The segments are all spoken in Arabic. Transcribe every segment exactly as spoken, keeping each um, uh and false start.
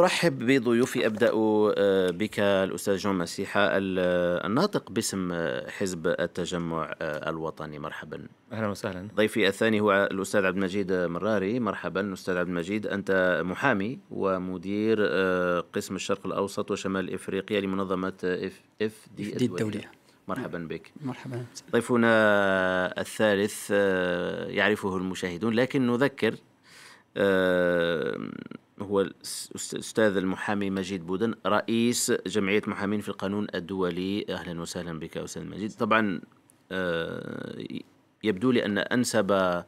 أرحب بضيوفي. أبدأ بك الأستاذ جان مسيحا الناطق باسم حزب التجمع الوطني، مرحبا. أهلا وسهلا. ضيفي الثاني هو الأستاذ عبد المجيد مراري، مرحبا أستاذ عبد المجيد، أنت محامي ومدير قسم الشرق الأوسط وشمال إفريقيا لمنظمة اف اف دي اس الدولية، مرحبا بك. مرحبا. ضيفنا الثالث يعرفه المشاهدون لكن نذكر، هو الأستاذ المحامي مجيد بودن رئيس جمعية محامين في القانون الدولي. أهلا وسهلا بك أستاذ مجيد. طبعا يبدو لي أن أنسب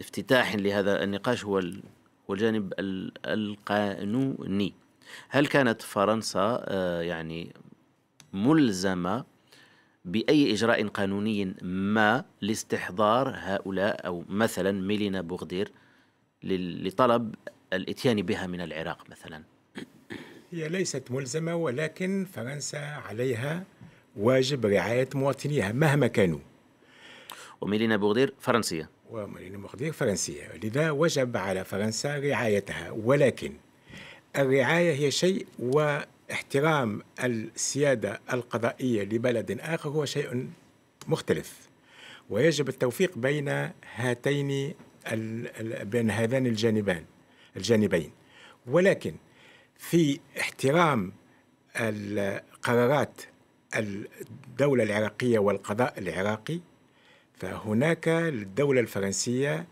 افتتاح لهذا النقاش هو الجانب القانوني. هل كانت فرنسا يعني ملزمة بأي إجراء قانوني ما لاستحضار هؤلاء أو مثلا ميلينا بوغدير لطلب الاتيان بها من العراق مثلا؟ هي ليست ملزمة، ولكن فرنسا عليها واجب رعاية مواطنيها مهما كانوا. وميلينا بوغدير فرنسية. وميلينا بوغدير فرنسية، لذا وجب على فرنسا رعايتها، ولكن الرعاية هي شيء واحترام السيادة القضائية لبلد آخر هو شيء مختلف، ويجب التوفيق بين هاتين بين هذان الجانبين الجانبين ولكن في احترام قرارات الدولة العراقية والقضاء العراقي، فهناك للدولة الفرنسية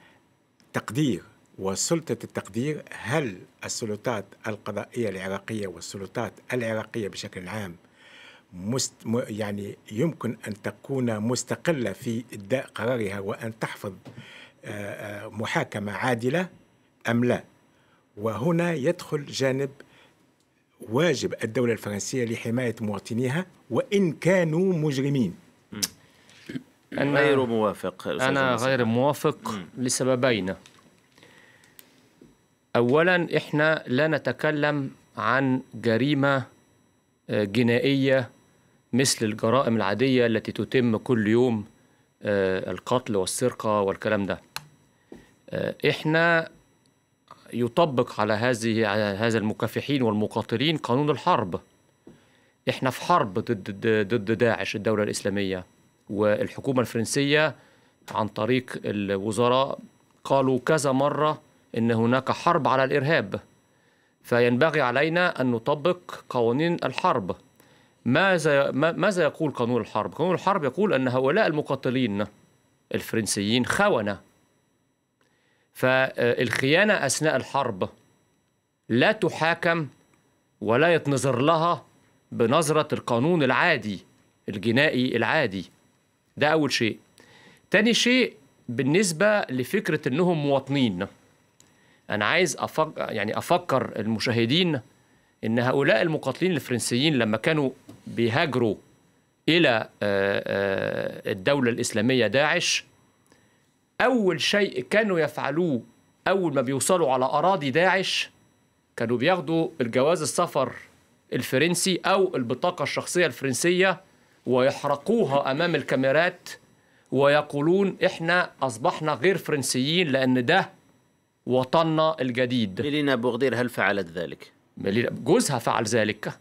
تقدير وسلطة التقدير. هل السلطات القضائية العراقية والسلطات العراقية بشكل عام مست يعني يمكن أن تكون مستقلة في إداء قرارها وأن تحفظ محاكمة عادلة أم لا؟ وهنا يدخل جانب واجب الدولة الفرنسية لحماية مواطنيها وإن كانوا مجرمين. أنا غير موافق. أنا غير موافق لسببين. أولا، إحنا لا نتكلم عن جريمة جنائية مثل الجرائم العادية التي تتم كل يوم، القتل والسرقة والكلام ده. إحنا يطبق على هذه هذا المكافحين والمقاتلين قانون الحرب. إحنا في حرب ضد ضد داعش الدولة الإسلامية، والحكومة الفرنسية عن طريق الوزراء قالوا كذا مرة إن هناك حرب على الإرهاب، فينبغي علينا أن نطبق قوانين الحرب. ماذا ماذا يقول قانون الحرب؟ قانون الحرب يقول أن هؤلاء المقاتلين الفرنسيين خونة، فالخيانة أثناء الحرب لا تحاكم ولا يتنظر لها بنظرة القانون العادي الجنائي العادي. ده أول شيء. تاني شيء، بالنسبة لفكرة أنهم مواطنين، أنا عايز أفكر يعني أفكر المشاهدين إن هؤلاء المقاتلين الفرنسيين لما كانوا بيهاجروا إلى الدولة الإسلامية داعش، أول شيء كانوا يفعلوه أول ما بيوصلوا على أراضي داعش كانوا بياخدوا الجواز السفر الفرنسي أو البطاقة الشخصية الفرنسية ويحرقوها أمام الكاميرات ويقولون إحنا أصبحنا غير فرنسيين لأن ده وطننا الجديد. ميلينا بوغدير هل فعلت ذلك؟ جوزها فعل ذلك،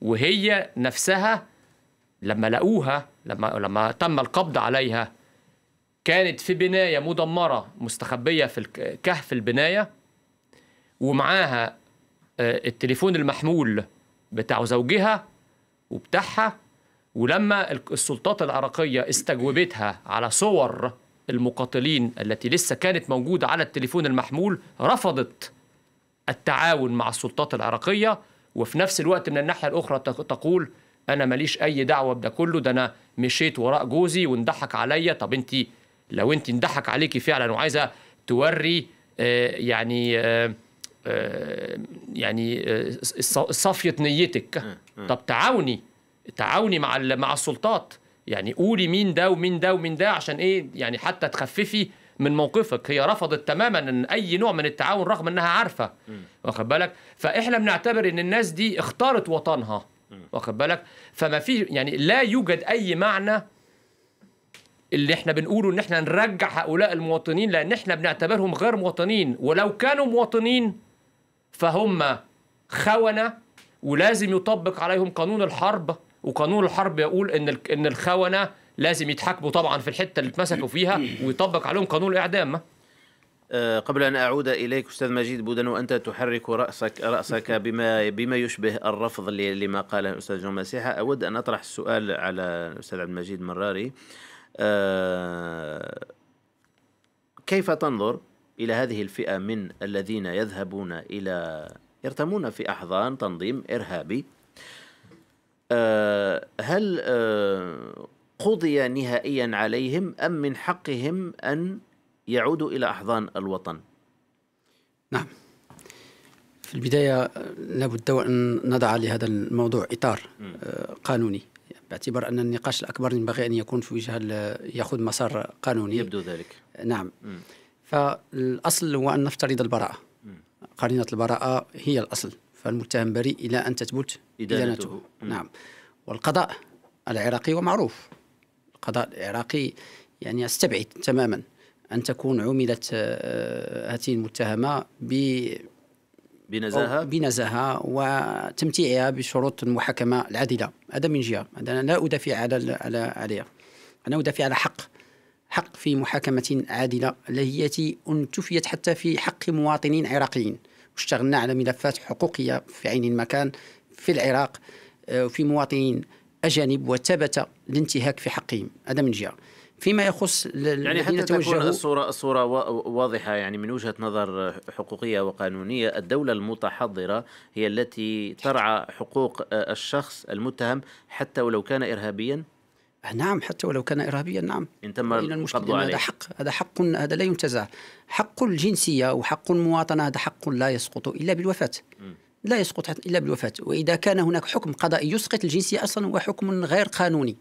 وهي نفسها لما لقوها لما لما تم القبض عليها كانت في بناية مدمرة مستخبية في كهف البناية، ومعاها التليفون المحمول بتاع زوجها وبتاعها. ولما السلطات العراقية استجوبتها على صور المقاتلين التي لسه كانت موجودة على التليفون المحمول رفضت التعاون مع السلطات العراقية، وفي نفس الوقت من الناحية الأخرى تقول أنا ماليش أي دعوة بده كله، ده أنا مشيت وراء جوزي واندحك عليا. طب أنت لو أنت اندحك عليكي فعلا وعايزة توري آه يعني آه يعني آه صفية نيتك، طب تعاوني تعاوني مع مع السلطات، يعني قولي مين ده ومين ده ومين ده عشان إيه، يعني حتى تخففي من موقفك. هي رفضت تماما ان اي نوع من التعاون رغم انها عارفه، واخد بالك؟ فاحنا بنعتبر ان الناس دي اختارت وطنها، واخد بالك؟ فما في يعني لا يوجد اي معنى اللي احنا بنقوله ان احنا نرجع هؤلاء المواطنين، لان احنا بنعتبرهم غير مواطنين، ولو كانوا مواطنين فهم خونة ولازم يطبق عليهم قانون الحرب، وقانون الحرب يقول ان ان الخونة لازم يتحاكموا طبعا في الحتة اللي اتمسكوا فيها ويطبق عليهم قانون الإعدام. قبل أن أعود إليك أستاذ مجيد بودن، وأنت تحرك رأسك رأسك بما بما يشبه الرفض لما قاله الأستاذ جان مسيحا، أود أن أطرح السؤال على الأستاذ عبد المجيد مراري. كيف تنظر إلى هذه الفئة من الذين يذهبون إلى يرتمون في أحضان تنظيم إرهابي؟ هل قضي نهائيا عليهم أم من حقهم أن يعودوا إلى أحضان الوطن؟ نعم، في البداية لابد أن نضع لهذا الموضوع إطار قانوني، باعتبار أن النقاش الأكبر ينبغي أن يكون في وجهة يأخذ مسار قانوني. يبدو ذلك. نعم. م. فالأصل هو أن نفترض البراءة. م. قرينة البراءة هي الأصل، فالمتهم بريء إلى أن تثبت إدانته. نعم. والقضاء العراقي ومعروف، القضاء العراقي يعني يستبعد تماما أن تكون عملت هذه المتهمة ب بنزاهة بنزاهة وتمتيعها بشروط المحاكمة العادلة. هذا من جهة، أنا لا أدافع على على عليها، أنا أدافع على حق حق في محاكمة عادلة التي انتفيت حتى في حق مواطنين عراقيين. واشتغلنا على ملفات حقوقية في عين المكان في العراق وفي مواطنين أجانب وثبت الانتهاك في حقهم. هذا من جهة. فيما يخص يعني حتى تكون الصورة الصورة واضحة، يعني من وجهة نظر حقوقية وقانونية، الدولة المتحضرة هي التي ترعى حقوق الشخص المتهم حتى ولو كان إرهابيا. نعم، حتى ولو كان إرهابيا. نعم، إن تم القبض عليه. هذا حق، هذا حق، هذا لا ينتزع. حق الجنسية وحق المواطنة هذا حق لا يسقط إلا بالوفاة. م. لا يسقط إلا بالوفاة، وإذا كان هناك حكم قضائي يسقط الجنسية أصلا هو حكم غير قانوني. م.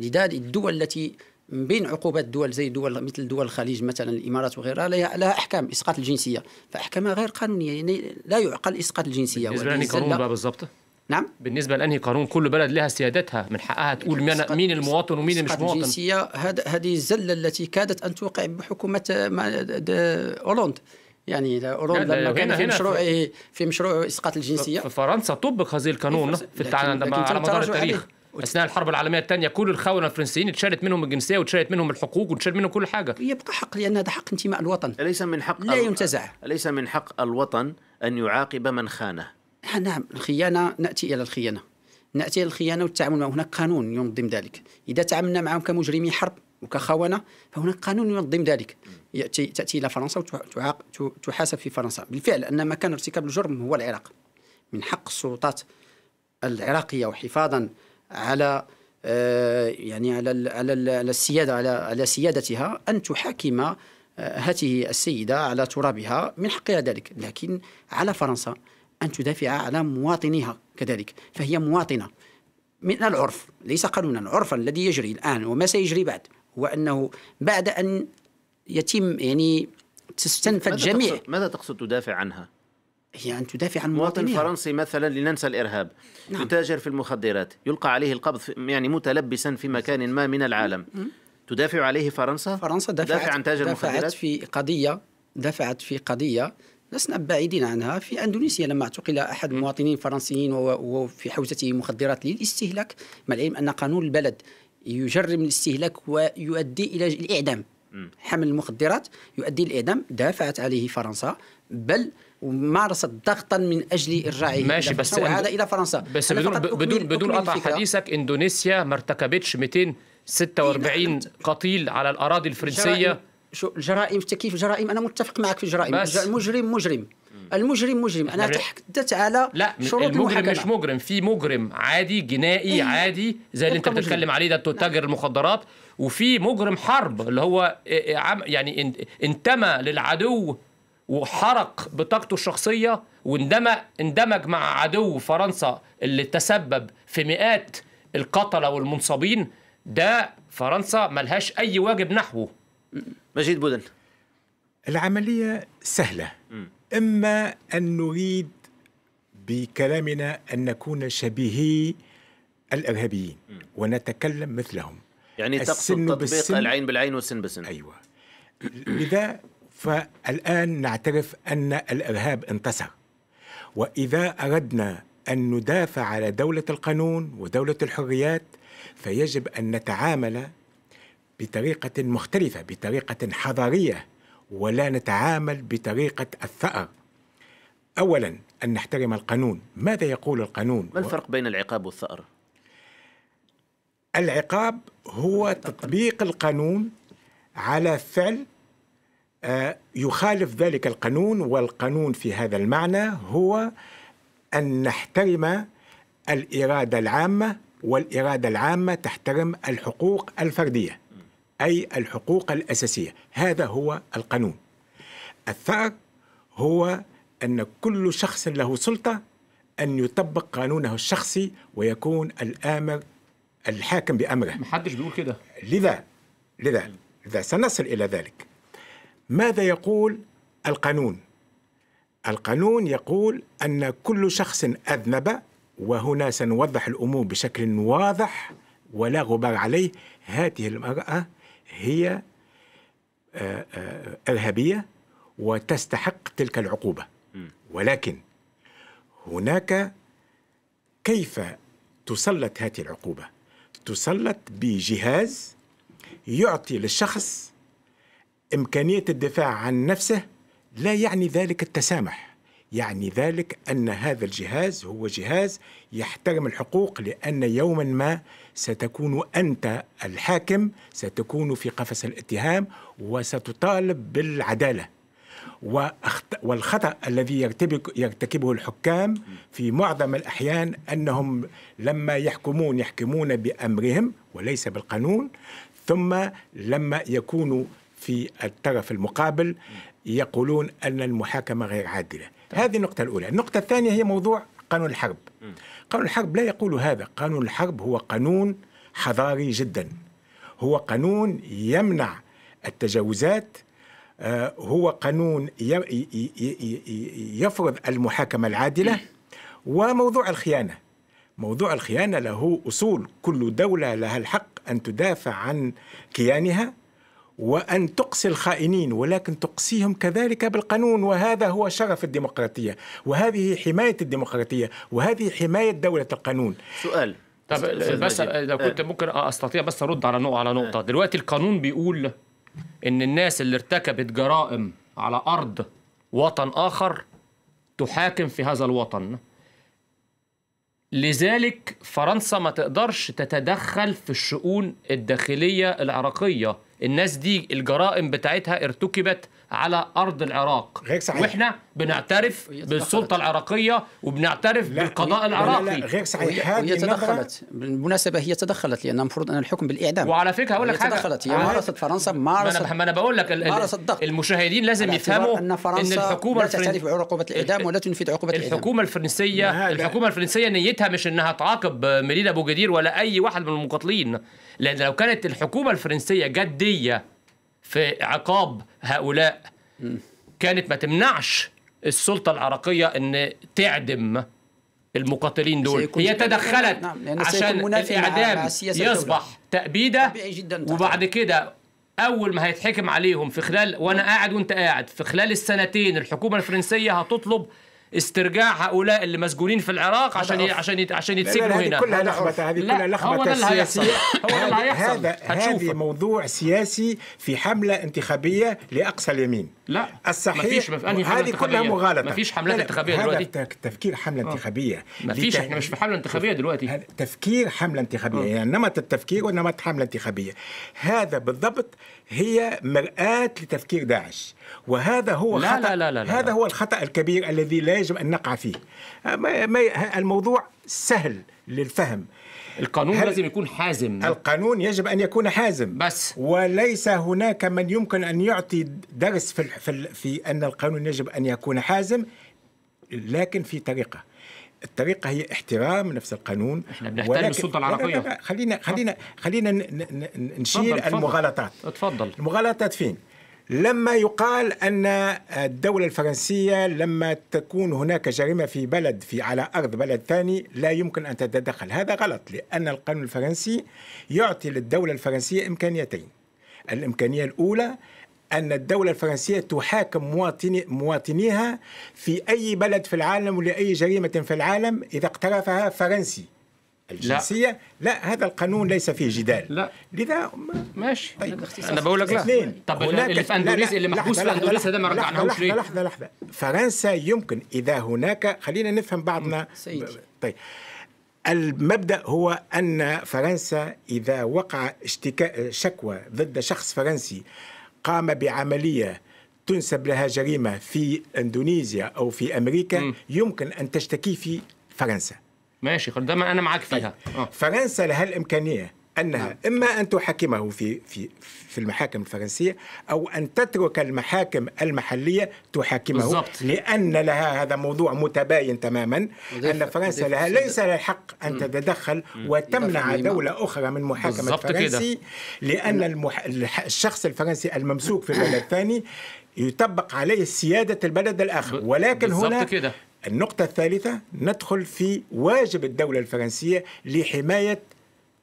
لذلك الدول التي من بين عقوبات الدول زي دول مثل دول الخليج مثلا، الامارات وغيرها، لها احكام اسقاط الجنسيه، فاحكامها غير قانونيه، يعني لا يعقل اسقاط الجنسيه. بالنسبه لانهي قانون بقى بالظبط؟ نعم، بالنسبه لانهي قانون؟ كل بلد لها سيادتها، من حقها تقول مين المواطن ومين اللي مش مواطن. الجنسيه هذه الزله التي كادت ان توقع بحكومه أولوند، يعني أولوند لما كان في مشروع في, في مشروع اسقاط الجنسيه في فرنسا طبق هذه القانون في التعامل على مدار التاريخ. أثناء الحرب العالمية الثانية كل الخونة الفرنسيين اتشالت منهم الجنسية واتشالت منهم الحقوق واتشالت منهم كل حاجة. يبقى حق، لأن هذا حق انتماء الوطن. أليس من حق لا ينتزع؟ أليس من حق الوطن أن يعاقب من خانه؟ نعم، الخيانة نأتي إلى الخيانة، نأتي إلى الخيانة والتعامل معه. هناك قانون ينظم ذلك. إذا تعاملنا معهم كمجرمي حرب وكخونة فهناك قانون ينظم ذلك. يأتي تأتي إلى فرنسا وتحاسب في فرنسا. بالفعل أن مكان ارتكاب الجرم هو العراق. من حق السلطات العراقية وحفاظا على يعني على على السياده على على سيادتها ان تحاكم هذه السيده على ترابها، من حقها ذلك، لكن على فرنسا ان تدافع على مواطنيها كذلك، فهي مواطنه. من العرف، ليس قانونا، العرف الذي يجري الان وما سيجري بعد هو انه بعد ان يتم يعني تستنفذ جميع. ماذا تقصد تدافع عنها؟ هي أن تدافع عن مواطن فرنسي مثلا، لننسى الإرهاب، نعم، يتاجر في المخدرات، يلقى عليه القبض، يعني متلبسا في مكان ما من العالم، م. تدافع عليه فرنسا؟ فرنسا دافعت دافع عن تاجر المخدرات في قضية دفعت في قضية لسنا بعيدين عنها في أندونيسيا، لما اعتقل أحد المواطنين الفرنسيين وفي حوزته مخدرات للاستهلاك، مع العلم أن قانون البلد يجرم الاستهلاك ويؤدي إلى الإعدام. م. حمل المخدرات يؤدي الإعدام، دافعت عليه فرنسا، بل ومارست ضغطا من اجل ارجاعه. ماشي، بس هذا الى فرنسا. بس بدون بدون بدون قطع حديثك، اندونيسيا ما ارتكبتش مئتين وستة وأربعين قتيل على الاراضي الفرنسيه. شو الجرائم، تكييف الجرائم، انا متفق معك في الجرائم، المجرم مجرم، المجرم مجرم. انا تحدثت على شروط المحاكمه. المجرم مش مجرم، في مجرم عادي جنائي، إيه؟ عادي زي اللي انت بتتكلم عليه ده، تاجر المخدرات، وفي مجرم حرب اللي هو يعني انتمى للعدو وحرق بطاقته الشخصية واندمج مع عدو فرنسا اللي تسبب في مئات القتلى والمنصبين. ده فرنسا ملهاش أي واجب نحوه. مجيد بودن، العملية سهلة. م. إما أن نريد بكلامنا أن نكون شبيهي الإرهابيين ونتكلم مثلهم، يعني تقصد تطبيق العين بالعين والسن بالسن. أيوة، لذا فالآن نعترف أن الإرهاب انتصر، وإذا أردنا أن ندافع على دولة القانون ودولة الحريات فيجب أن نتعامل بطريقة مختلفة، بطريقة حضارية، ولا نتعامل بطريقة الثأر. أولا أن نحترم القانون. ماذا يقول القانون؟ ما الفرق بين العقاب والثأر؟ العقاب هو تطبيق القانون على فعل يخالف ذلك القانون، والقانون في هذا المعنى هو أن نحترم الإرادة العامة، والإرادة العامة تحترم الحقوق الفردية أي الحقوق الأساسية. هذا هو القانون. الثأر هو أن كل شخص له سلطة أن يطبق قانونه الشخصي ويكون الآمر الحاكم بأمره. محدش بيقول كده. لذا لذا لذا سنصل إلى ذلك. ماذا يقول القانون؟ القانون يقول أن كل شخص أذنب، وهنا سنوضح الأمور بشكل واضح ولا غبار عليه، هذه المرأة هي إرهابية وتستحق تلك العقوبة. ولكن هناك كيف تسلط هذه العقوبة؟ تسلط بجهاز يعطي للشخص إمكانية الدفاع عن نفسه. لا يعني ذلك التسامح، يعني ذلك أن هذا الجهاز هو جهاز يحترم الحقوق، لأن يوما ما ستكون أنت الحاكم، ستكون في قفص الاتهام وستطالب بالعدالة. والخطأ الذي يرتكبه الحكام في معظم الأحيان أنهم لما يحكمون يحكمون بأمرهم وليس بالقانون، ثم لما يكونوا في الطرف المقابل يقولون أن المحاكمة غير عادلة. هذه النقطة الأولى. النقطة الثانية هي موضوع قانون الحرب. قانون الحرب لا يقول هذا. قانون الحرب هو قانون حضاري جدا، هو قانون يمنع التجاوزات، هو قانون يفرض المحاكمة العادلة. وموضوع الخيانة، موضوع الخيانة له أصول، كل دولة لها الحق أن تدافع عن كيانها وأن تقصي الخائنين، ولكن تقصيهم كذلك بالقانون. وهذا هو شرف الديمقراطية، وهذه حماية الديمقراطية، وهذه حماية دولة القانون. سؤال طب بس لو كنت ممكن أستطيع بس أرد على نقطة على نقطة دلوقتي. القانون بيقول إن الناس اللي ارتكبت جرائم على أرض وطن آخر تحاكم في هذا الوطن، لذلك فرنسا ما تقدرش تتدخل في الشؤون الداخلية العراقية. الناس دي الجرائم بتاعتها ارتكبت على أرض العراق، غير صحيح. وإحنا بنعترف بالسلطة العراقية وبنعترف لا بالقضاء لا العراقي. لا لا غير صحيح. هي تدخلت، بالمناسبة هي تدخلت، لأن المفروض أن الحكم بالإعدام. وعلى فكرة هقول لك حاجة، تدخلت هي، مارست فرنسا مارست ما, ما أنا بقول لك المشاهدين لازم يفهموا أن فرنسا إن الحكومة لا تعترف بعقوبة الإعدام ولا تنفذ عقوبة الإعدام. الحكومة الفرنسية الحكومة الفرنسية نيتها مش إنها تعاقب ميلينا بوغدير ولا أي واحد من المقاتلين، لأن لو كانت الحكومة الفرنسية جدية في عقاب هؤلاء كانت ما تمنعش السلطة العراقية أن تعدم المقاتلين دول. هي تدخلت نعم. عشان الإعدام يصبح تأبيدة، وبعد كده أول ما هيتحكم عليهم في خلال، وأنا قاعد وأنت قاعد، في خلال السنتين الحكومة الفرنسية هتطلب استرجاع هؤلاء اللي مسجونين في العراق عشان عشان عشان, عشان يتسجنوا هنا. كلها لخبطه، هذه كلها لخبطه سياسيه. هو ده اللي هيحصل. هذا موضوع سياسي في حمله انتخابيه لاقصى اليمين. لا الصحيح هذه كلها مغالطه. مفيش حملات انتخابيه دلوقتي. هذا تفكير حمله انتخابيه. مفيش، احنا مش في حمله انتخابيه دلوقتي. تفكير حمله انتخابيه، يعني نمط التفكير ونمط حمله انتخابيه. هذا بالضبط هي مرآة لتفكير داعش، وهذا هو لا خطأ. لا لا لا لا هذا هو الخطأ الكبير الذي لا يجب أن نقع فيه. الموضوع سهل للفهم. القانون لازم يكون حازم. القانون يجب أن يكون حازم بس، وليس هناك من يمكن أن يعطي درس في, في, في أن القانون يجب أن يكون حازم، لكن في طريقة. الطريقة هي احترام نفس القانون. احنا بنحترم السلطة العراقية. لا لا لا خلينا خلينا خلينا نشيل المغالطات. اتفضل. المغالطات فين؟ لما يقال أن الدولة الفرنسية لما تكون هناك جريمة في بلد في على أرض بلد ثاني لا يمكن أن تتدخل، هذا غلط، لأن القانون الفرنسي يعطي للدولة الفرنسية إمكانيتين. الإمكانية الأولى أن الدولة الفرنسية تحاكم مواطني مواطنيها في أي بلد في العالم ولا أي جريمة في العالم إذا اقترفها فرنسي الجنسية. لا. لا، هذا القانون ليس فيه جدال. لا. لذا ما... ماشي. طيب. أنا بقول لك لا. طب اللي في أندونيسيا اللي محبوس في أندونيسيا ده ما رجعناهوش ليه؟ لحظة لحظة. فرنسا يمكن إذا هناك، خلينا نفهم بعضنا. سيدي. طيب. المبدأ هو أن فرنسا إذا وقع اشتكاء شكوى ضد شخص فرنسي قام بعملية تنسب لها جريمة في إندونيسيا أو في أمريكا م. يمكن أن تشتكي في فرنسا. ماشي، ده ما أنا معاك فيها. أوه. فرنسا لها الإمكانية أنها م. إما أن تحاكمه في في في المحاكم الفرنسية أو أن تترك المحاكم المحلية تحاكمه. بالزبط. لأن لها هذا موضوع متباين تماما أن فرنسا لها ليس لها الحق أن تتدخل م. وتمنع دولة أخرى من محاكمة الفرنسي كده. لأن المح... الشخص الفرنسي الممسوك في بلد ثاني يطبق عليه سيادة البلد الآخر. ولكن هنا كده. النقطة الثالثة ندخل في واجب الدولة الفرنسية لحماية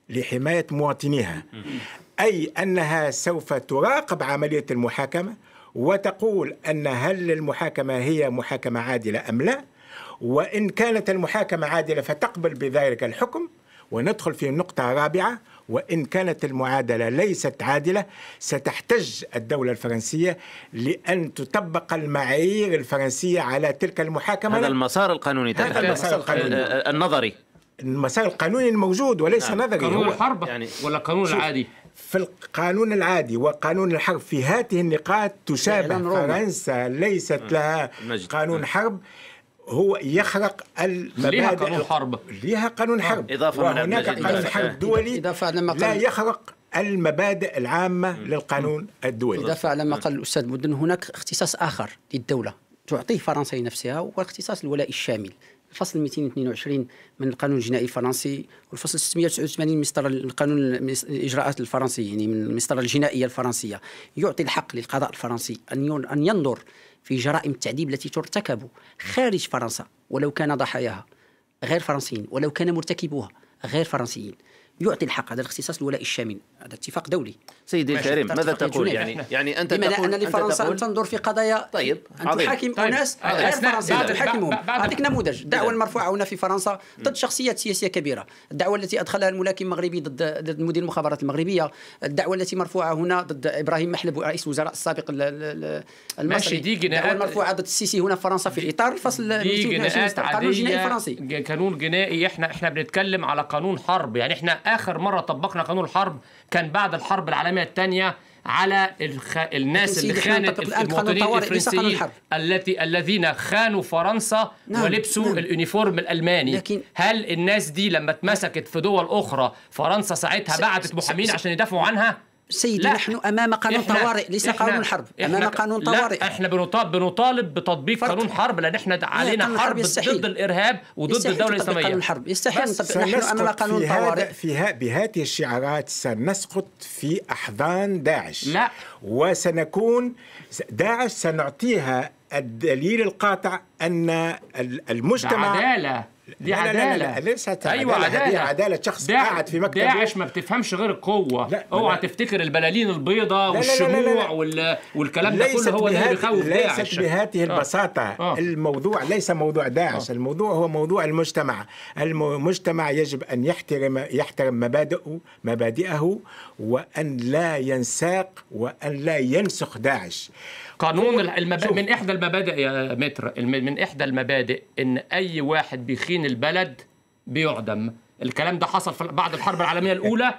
لحماية مواطنيها، أي أنها سوف تراقب عملية المحاكمة وتقول أن هل المحاكمة هي محاكمة عادلة أم لا، وإن كانت المحاكمة عادلة فتقبل بذلك الحكم. وندخل في نقطة رابعة، وإن كانت المعادلة ليست عادلة ستحتج الدولة الفرنسية لأن تطبق المعايير الفرنسية على تلك المحاكمة. هذا المسار القانوني هذا المسار القانوني النظري المسار القانوني الموجود وليس نظري. قانون الحرب يعني ولا قانون العادي؟ في القانون العادي وقانون الحرب في هذه النقاط تشابه فرنسا، ليست لها قانون حرب. هو يخرق المبادئ. ليها قانون حرب. ليها قانون حرب. إضافة من قانون حرب دولي لا يخرق المبادئ العامة م. للقانون م. الدولي. إضافة على ما قال الأستاذ بودن، هناك اختصاص آخر للدولة تعطيه فرنسا لنفسها، واختصاص الولاء الشامل. الفصل مئتين واثنين وعشرين من القانون الجنائي الفرنسي والفصل ستمئة وتسعة وثمانين من إصدار القانون الإجراءات الفرنسي، يعني من إصدار الجنائية الفرنسية، يعطي الحق للقضاء الفرنسي أن أن ينظر في جرائم التعذيب التي ترتكب خارج فرنسا ولو كان ضحاياها غير فرنسيين، ولو كان مرتكبوها غير فرنسيين. يعطي الحق. هذا الاختصاص الولاء الشامل، هذا اتفاق دولي. سيدي الكريم، ماذا تقول؟ يعني يعني انت تقول ان لفرنسا ان تنظر في قضايا، طيب ان تحاكم اناس غير فرنسيين تحاكمهم. اعطيك نموذج. الدعوى المرفوعه هنا في فرنسا ضد شخصيات سياسيه كبيره، الدعوى التي ادخلها الملاكم المغربي ضد ضد مدير المخابرات المغربيه، الدعوى التي مرفوعه هنا ضد ابراهيم محلب رئيس الوزراء السابق المصري، الدعوى المرفوعه ضد السيسي هنا في فرنسا في اطار الفصل مئتين واثنين وعشرين القانون الجنائي الفرنسي. قانون جنائي. احنا احنا بنتكلم على قانون حرب، يعني احنا آخر مرة طبقنا قانون الحرب كان بعد الحرب العالمية الثانية على الخ... الناس اللي خانت المواطنين الفرنسيين التي الذين خانوا فرنسا. نعم. ولبسوا نعم. اليونيفورم الألماني. لكن... هل الناس دي لما اتمسكت في دول أخرى فرنسا ساعتها س... بعتت محامين س... عشان يدافعوا عنها؟ سيدي، نحن أمام قانون طوارئ ليس قانون حرب. أمام قانون طوارئ. لا، احنا بنطالب بتطبيق قانون حرب لأن احنا علينا حرب ضد الإرهاب وضد الدولة الإسلامية. قانون حرب يستحيل نطبق. نحن أمام قانون طوارئ. في بهذه الشعارات سنسقط في أحضان داعش. لا. وسنكون داعش سنعطيها الدليل القاطع أن المجتمع عدالة. دي لا عدالة. لا لا لا ليست أيوة عدالة. دي عدالة شخص قاعد في مكتبه. داعش ما بتفهمش غير القوة. اوعى تفتكر البلالين البيضاء والشموع والكلام ده كله هو اللي بيخوف داعش. ليست بهذه البساطة. آه. آه. الموضوع ليس موضوع داعش. آه. الموضوع هو موضوع المجتمع. المجتمع يجب أن يحترم يحترم مبادئه مبادئه وأن لا ينساق وأن لا ينسخ داعش. قانون المبادئ من إحدى المبادئ يا متر، من إحدى المبادئ إن أي واحد بيخين البلد بيعدم. الكلام ده حصل بعد الحرب العالمية الأولى.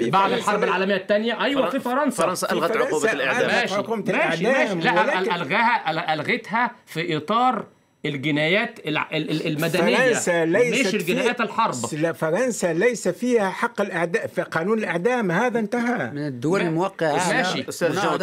بعد الحرب العالمية الثانية. أيوة، في فرنسا. فرنسا ألغت عقوبة الإعدام. ماشي ماشي ماشي. لا، ألغاها ألغتها في إطار الجنايات المدنية. فرنسا ليست جنايات الحرب. فرنسا ليس فيها حق الإعدام في قانون الإعدام. هذا انتهى من الدول الموقعة. ماشي.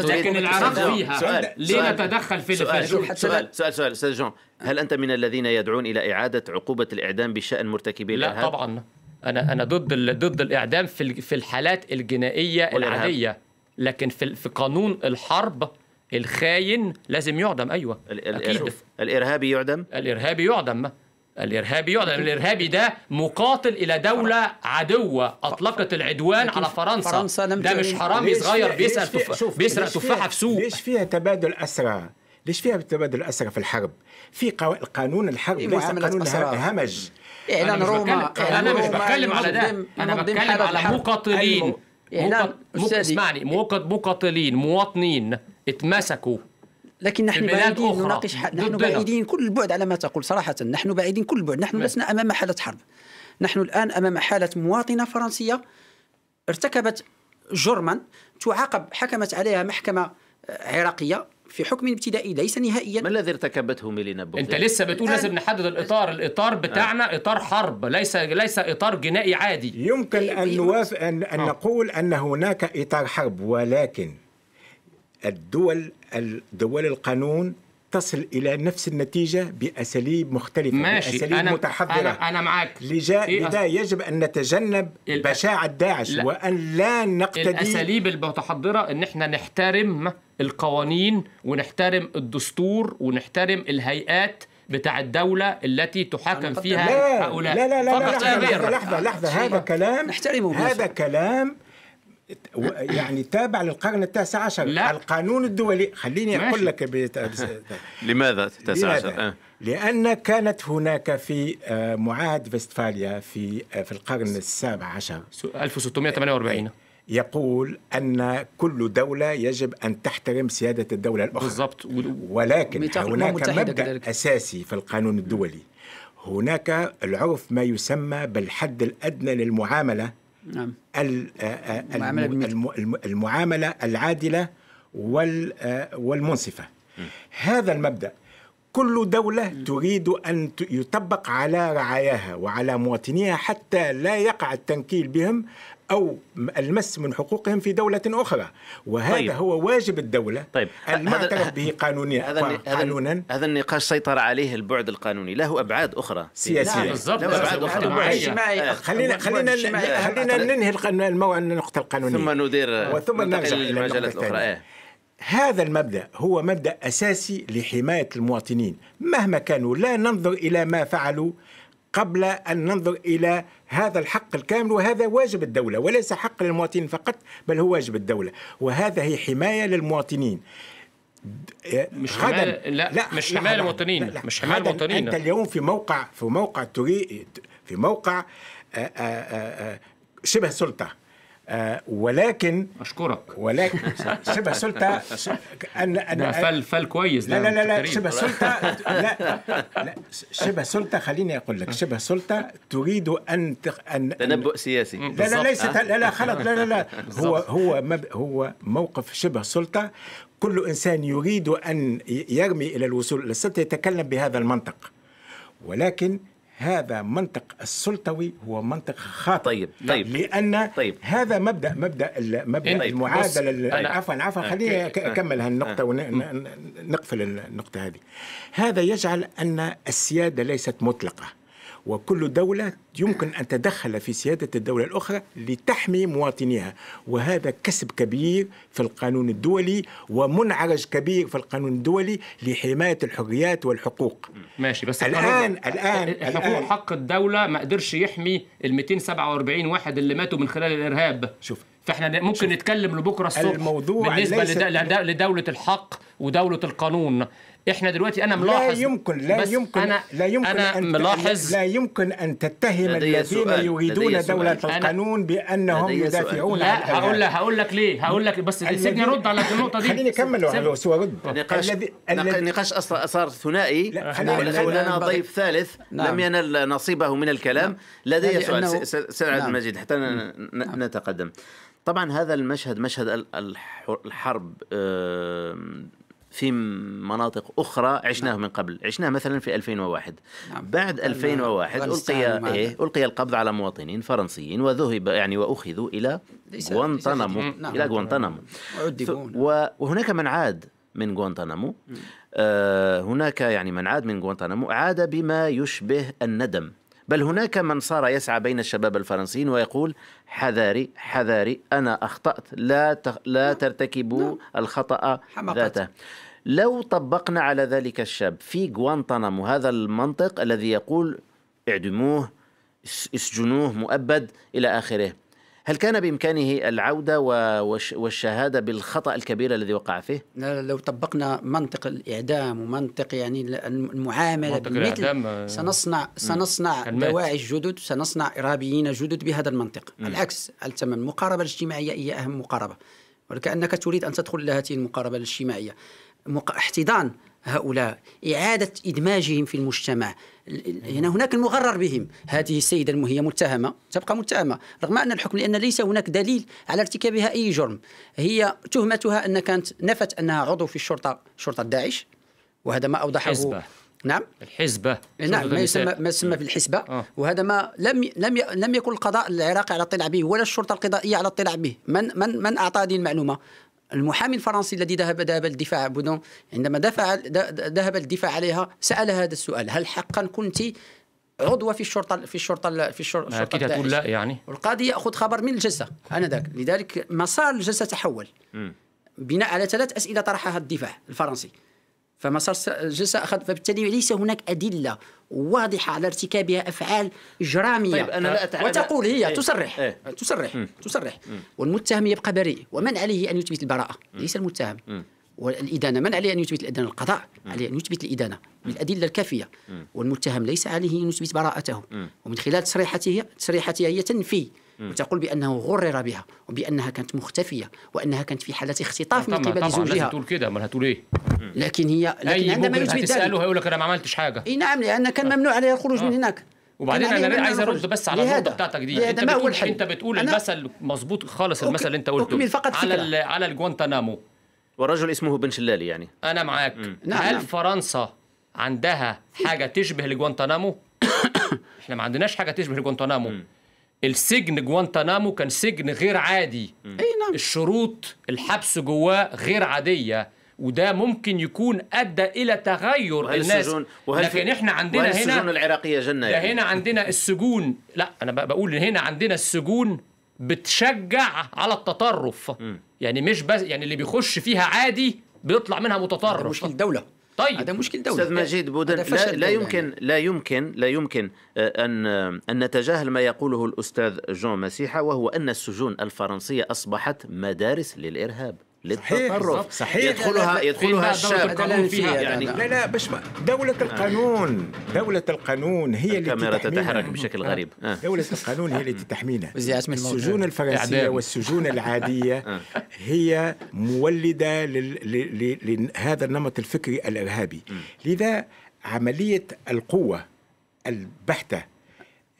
لكن العراق فيها. ليه نتدخل في الفجور؟ سؤال سؤال سؤال أستاذ جان، هل أنت من الذين يدعون إلى إعادة عقوبة الإعدام بشأن مرتكبي الإرهاب؟ لا طبعا، أنا أنا ضد ضد الإعدام في في الحالات الجنائية العادية، لكن في في قانون الحرب الخاين لازم يعدم. ايوه، اكيد. الارهابي يعدم. الارهابي يعدم الإرهابي يعلن. الإرهابي ده مقاتل إلى دولة عدوة أطلقت العدوان على فرنسا, فرنسا ده مش حرامي صغير بيسرق تفاحة تفاحة في سوق. ليش فيها تبادل أسرى؟ ليش فيها تبادل أسرى في الحرب؟ في قانون الحرب ليس قانون همج. إعلان روما أنا مش بتكلم على ده, أنا بتكلم على مقاتلين, اسمعني, مقاتلين مواطنين اتمسكوا. لكن نحن بعيدين نناقش ح... نحن بعيدين كل البعد على ما تقول صراحة, نحن بعيدين كل البعد, نحن لسنا أمام حالة حرب, نحن الآن أمام حالة مواطنة فرنسية ارتكبت جرما تعاقب, حكمت عليها محكمة عراقية في حكم ابتدائي ليس نهائيا. ما الذي ارتكبته ميلينا بوغدير؟ انت لسه بتقول لازم نحدد الاطار, الاطار بتاعنا اطار حرب, ليس ليس اطار جنائي عادي. يمكن ان نوافق ان, أن نقول ان هناك اطار حرب, ولكن الدول دول القانون تصل الى نفس النتيجه باساليب مختلفه, ماشي. باساليب أنا متحضره. انا, أنا معاك. لذا إيه يجب ان نتجنب بشاعه داعش, لا. وان لا نقتدي الاساليب المتحضره, ان احنا نحترم القوانين ونحترم الدستور ونحترم الهيئات بتاع الدولة التي تحاكم فيها لا. هؤلاء لا لا لا, لا, لا, لا لحظه لحظه, لحظة. هذا كلام نحترمه, هذا كلام يعني تابع للقرن التاسع عشر. لا. القانون الدولي, خليني ماشي. أقول لك لماذا التاسع عشر؟ لأن كانت هناك في معاهدة فيستفاليا في في القرن السابع عشر ألف وستمئة وثمانية وأربعين يقول أن كل دولة يجب أن تحترم سيادة الدولة الأخرى. بالضبط. ولكن هناك مبدأ كذلك. أساسي في القانون الدولي, هناك العرف ما يسمى بالحد الأدنى للمعاملة. نعم. المعاملة العادلة والمنصفة. هذا المبدأ كل دولة تريد أن يطبق على رعاياها وعلى مواطنيها حتى لا يقع التنكيل بهم أو المس من حقوقهم في دولة أخرى, وهذا طيب. هو واجب الدولة طيب. المعترف به قانونيا. هذا قانونا هذا النقاش سيطر عليه البعد القانوني, له أبعاد أخرى سياسية. بالضبط. أبعاد أخرى. خلينا خلينا خلينا ننهي النقطة القانونية ثم ندير وثم ننتقل للمجالات الأخرى. هذا المبدأ هو مبدأ أساسي لحماية المواطنين مهما كانوا. لا ننظر إلى ما فعلوا قبل أن ننظر إلى هذا الحق الكامل, وهذا واجب الدولة وليس حق للمواطنين فقط, بل هو واجب الدولة, وهذا هي حماية للمواطنين. مش حماية, لا, لا مش حماية للمواطنين, مش حماية للمواطنين. أنت اليوم في موقع في موقع تري في موقع آآ آآ شبه سلطة, ولكن أشكرك ولكن شبه سلطة أن أنا فل فل كويس. لا لا لا شبه سلطة, لا لا شبه سلطة, خليني أقول لك شبه سلطة تريد أن أن تنبؤ سياسي. لا لا ليست, لا لا خلط, لا لا لا هو هو هو موقف شبه سلطة. كل إنسان يريد أن يرمي إلى الوصول إلى السلطة يتكلم بهذا المنطق, ولكن هذا منطق السلطوي هو منطق خاطئ. طيب طيب لأن طيب. هذا مبدأ مبدأ مبدأ طيب. المعادلة. عفوا عفوا خليني أكمل هالنقطة ونقفل النقطة هذه. هذا يجعل أن السيادة ليست مطلقة, وكل دولة يمكن أن تتدخل في سيادة الدولة الأخرى لتحمي مواطنيها, وهذا كسب كبير في القانون الدولي ومنعرج كبير في القانون الدولي لحماية الحريات والحقوق. ماشي, بس الآن الآن الحقوق حق الدولة ما قدرش يحمي ال مئتين وسبعة وأربعين واحد اللي ماتوا من خلال الإرهاب. شوف فاحنا ممكن نتكلم لبكره الصبح بالنسبه لد... لدوله الحق ودوله القانون. احنا دلوقتي انا ملاحظ لا يمكن لا يمكن أنا لا يمكن أنا أن ملاحظ لا يمكن ان تتهم الذين يريدون دوله القانون بانهم يدافعون عن الارهاب. هقول لك هقول لك ليه هقول لك بس سيبني ارد على النقطه دي. خليني اكمل وارد. نقاش نقاش اثار ثنائي, لدينا ضيف ثالث لم ينل نصيبه من الكلام. لدي سؤال سيد عبد المجيد حتى نتقدم. طبعا هذا المشهد مشهد الحرب في مناطق أخرى عشناه من قبل, عشناه مثلا في ألفين وواحد. بعد ألفين وواحد ألقي إيه؟ ألقي القبض على مواطنين فرنسيين وذهب يعني وأخذوا إلى غوانتانامو إلى غوانتانامو وهناك من عاد من غوانتانامو. هناك يعني من عاد من غوانتانامو عاد بما يشبه الندم, بل هناك من صار يسعى بين الشباب الفرنسيين ويقول حذاري حذاري أنا أخطأت, لا لا ترتكبوا الخطأ ذاته. لو طبقنا على ذلك الشاب في غوانتانامو هذا المنطق الذي يقول اعدموه اسجنوه مؤبد إلى آخره، هل كان بإمكانه العودة والشهادة بالخطأ الكبير الذي وقع فيه؟ لا، لو طبقنا منطق الإعدام ومنطق يعني المعاملة بالمثل سنصنع سنصنع دواعي جدد، سنصنع إرهابيين جدد بهذا المنطق. م. العكس تماما. المقاربة الاجتماعية هي أهم مقاربة، وكأنك تريد أن تدخل إلى هذه المقاربة الاجتماعية، احتضان هؤلاء، إعادة إدماجهم في المجتمع. هنا هناك المغرر بهم، هذه السيدة هي متهمة، تبقى متهمة رغم أن الحكم، لأن ليس هناك دليل على ارتكابها أي جرم. هي تهمتها أن كانت نفت أنها عضو في الشرطة، شرطة داعش، وهذا ما أوضحه الحزبة. نعم الحزبة، نعم ما يسمى ما يسمى بالحزبة. آه. وهذا ما لم لم لم يكن القضاء العراقي على اطلاع به ولا الشرطة القضائية على اطلاع به. من من من أعطى هذه المعلومة؟ المحامي الفرنسي الذي ذهب ذهب الدفاع بودن، عندما دفع ذهب الدفاع عليها سأل هذا السؤال: هل حقا كنت عضوة في الشرطة في الشرطة في الشرطة؟ أكيد هتقول لا يعني. والقاضي يأخذ خبر من الجلسة آنذاك، لذلك مسار الجلسة تحول م. بناء على ثلاث أسئلة طرحها الدفاع الفرنسي، فمسار الجلسة أخذ، فبالتالي ليس هناك أدلة واضحة على ارتكابها أفعال إجرامية. طيب أنا لا أتعلم. وتقول هي إيه؟ تصرح إيه؟ تصرح م. تصرح م. والمتهم يبقى بريء، ومن عليه أن يثبت البراءة، م. ليس المتهم. م. والإدانة من عليه أن يثبت الإدانة، القضاء م. عليه أن يثبت الإدانة بالأدلة الكافية، م. والمتهم ليس عليه أن يثبت براءته، م. ومن خلال تصريحته تصريحتها هي تنفي وتقول بأنه غرر بها وبأنها كانت مختفية وأنها كانت في حالة اختطاف من قبل زوجها. تقول كده ما هتقول ايه؟ لكن هي لكن عندما يثبت ذلك هيقول لك أنا ما عملتش حاجة. إي نعم، لأن كان ممنوع عليها الخروج آه. من هناك. وبعدين أنا عايز أرد بس على النقطة بتاعتك دي. أنت بتقول أنت بتقول المثل مظبوط خالص، المثل اللي أنت قلته على على الجوانتانامو، والرجل اسمه بن شلالي يعني. أنا معاك. هل فرنسا عندها حاجة تشبه الجوانتانامو؟ إحنا ما عندناش حاجة تشبه الجوانتانامو. السجن جوانتانامو كان سجن غير عادي. أي نعم. الشروط الحبس جواه غير عادية، وده ممكن يكون أدى إلى تغير الناس. لكن إحنا عندنا هنا السجون العراقية جنة يعني. هنا عندنا السجون، لا أنا بقول هنا عندنا السجون بتشجع على التطرف. م. يعني مش بس يعني اللي بيخش فيها عادي بيطلع منها متطرف. مش الدولة. طيب هذا مشكل دولي. أستاذ مجيد بودن، لا, لا يمكن لا يمكن لا يمكن أن أن نتجاهل ما يقوله الأستاذ جان مسيحا، وهو أن السجون الفرنسية أصبحت مدارس للإرهاب للتطرف. صحيح. يدخلها يدخلها الشاب فيها يعني. لا لا باش دولة القانون، دولة القانون هي اللي الكاميرا تتحرك بشكل غريب. آه. دولة القانون هي اللي تحمينا. السجون الفرنسية والسجون العادية هي مولدة لهذا النمط الفكري الإرهابي. لذا عملية القوة البحتة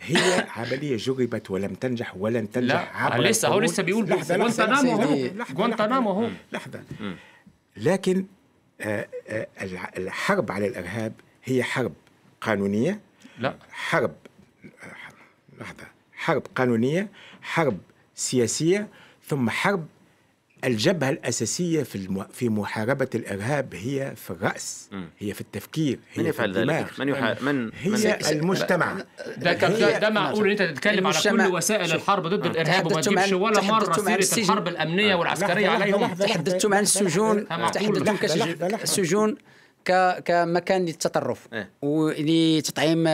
هي عملية جربت ولم تنجح ولن تنجح. لا لسه هو لسه بيقول جوانتانامو اهو جوانتانامو اهو لحظة. لكن آآ آآ الحرب على الإرهاب هي حرب قانونية. لا حرب لحظة، حرب قانونية، حرب سياسية، ثم حرب. الجبهة الأساسية في المو... في محاربة الإرهاب هي في الرأس، م. هي في التفكير، هي من يفعل ذلك؟ من يح... من هي من... المجتمع. ده هي... ده معقول أنت تتكلم على كل وسائل الحرب ضد الإرهاب وما تجيبش ولا مرة سيرة الحرب الأمنية والعسكرية عليهم؟ تحدثتم عن السجون، تحدثتم كسجون كمكان للتطرف ولتطعيم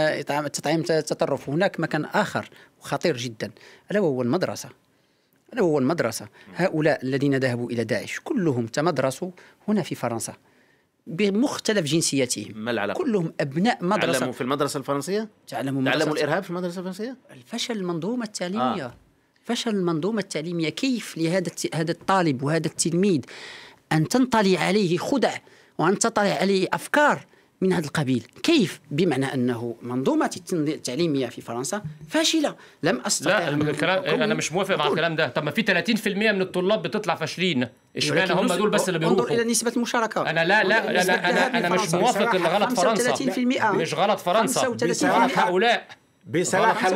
تطعيم التطرف. هناك مكان آخر وخطير جدا، ألا وهو المدرسة. هذا هو المدرسة. هؤلاء الذين ذهبوا إلى داعش كلهم تمدرسوا هنا في فرنسا بمختلف جنسياتهم. ما العلاقة؟ كلهم أبناء مدرسة. تعلموا في المدرسة الفرنسية؟ تعلموا, تعلموا الإرهاب في المدرسة الفرنسية؟ الفشل المنظومة التعليمية. آه. فشل المنظومة التعليمية. كيف لهذا هذا الطالب وهذا التلميذ أن تنطلي عليه خدع وأن تطلع عليه أفكار من هذا القبيل؟ كيف؟ بمعنى أنه منظومة التعليمية في فرنسا فاشلة. لم أستطع. لا الكلام أنا مش موافق على الكلام ده. طب ما في ثلاثين بالمئة من الطلاب بتطلع فاشلين، اشمعنى هم دول بس اللي بيروحوا؟ انظر إلى نسبة المشاركة. أنا لا لا أنا أنا, أنا مش موافق إن غلط فرنسا. مش غلط فرنسا، غلط هؤلاء. بصراحة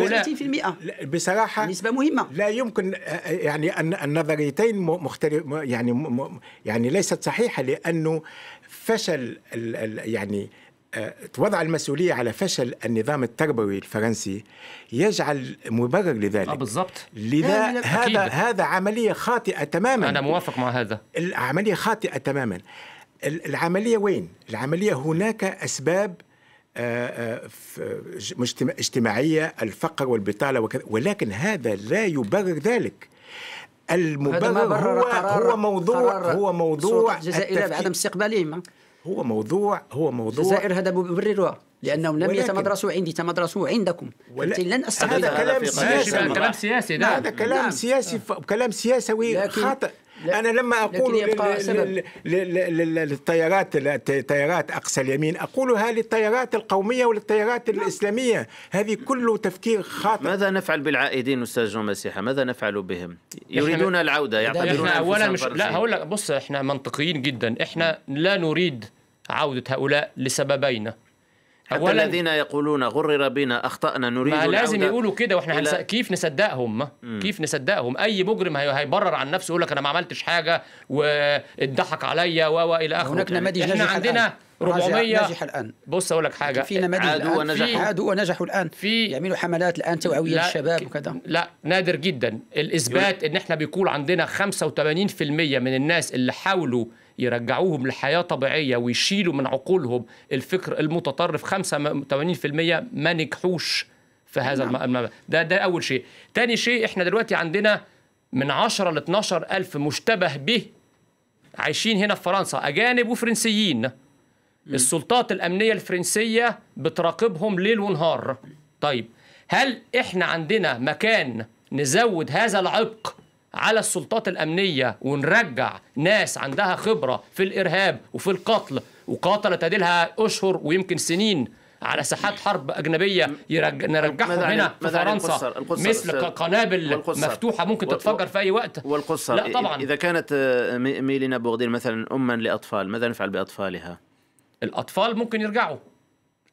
بصراحة نسبة مهمة. لا يمكن يعني أن النظريتين مختلف يعني يعني ليست صحيحة، لأنه فشل يعني وضع المسؤولية على فشل النظام التربوي الفرنسي يجعل مبرر لذلك. آه بالضبط. لذا هذا هذا عملية خاطئة تماما. أنا موافق مع هذا. العملية خاطئة تماما. العملية وين؟ العملية هناك أسباب اجتماعية، الفقر والبطالة وكذا، ولكن هذا لا يبرر ذلك. المبرر هو هو موضوع هو موضوع الجزائر بعدم استقبالهم، هو موضوع هو موضوع الجزائر هذا مبررها، لأنهم لم يتمدرسوا عندي، تمدرسوا عندكم. لن أستقبل. هذا كلام سياسي، كلام سياسي، هذا كلام سياسي، كلام سياسي خاطئ. أنا لما أقول للتيارات التيارات أقصى اليمين أقولها للتيارات القومية وللتيارات الإسلامية، هذه كله تفكير خاطئ. ماذا نفعل بالعائدين أستاذ جان مسيحا؟ ماذا نفعل بهم؟ يريدون العودة، يعتبرون أولا مش... لا هقول لك، بص احنا منطقيين جدا، احنا لا نريد عودة هؤلاء لسببين. حتى الذين يقولون غرر بنا أخطأنا نريد ما لازم يقولوا كده، وإحنا هنس... كيف نصدقهم؟ كيف نصدقهم؟ أي مجرم هيبرر عن نفسه يقول لك أنا ما عملتش حاجة واتضحك عليا وإلى آخره. هناك نماذج ناجحة، إحنا عندنا أربعمية ناجحة الآن. بص أقول لك حاجة، في نماذج عادوا ونجحوا الآن، في يعملوا حملات الآن توعوية للشباب وكذا. لا، نادر جدا الإثبات إن إحنا بيقول عندنا خمسة وثمانين بالمئة من الناس اللي حاولوا يرجعوهم لحياة طبيعية ويشيلوا من عقولهم الفكر المتطرف، خمسة وثمانين بالمئة ما نجحوش في هذا المبنى. ده ده أول شيء. تاني شيء، احنا دلوقتي عندنا من عشرة ل اثني عشر ألف مشتبه به عايشين هنا في فرنسا، أجانب وفرنسيين. السلطات الأمنية الفرنسية بتراقبهم ليل ونهار. طيب، هل احنا عندنا مكان نزود هذا العبق على السلطات الأمنية ونرجع ناس عندها خبرة في الإرهاب وفي القتل وقاتلت أدلها أشهر ويمكن سنين على ساحات حرب أجنبية، يرج... نرجعهم هنا في فرنسا؟ القصر. مثل القصر. قنابل والقصر. مفتوحة ممكن تتفجر في أي وقت. والقصر. لا طبعا. إذا كانت ميلينا بوغدير مثلا أما لأطفال، ماذا نفعل بأطفالها؟ الأطفال ممكن يرجعوا،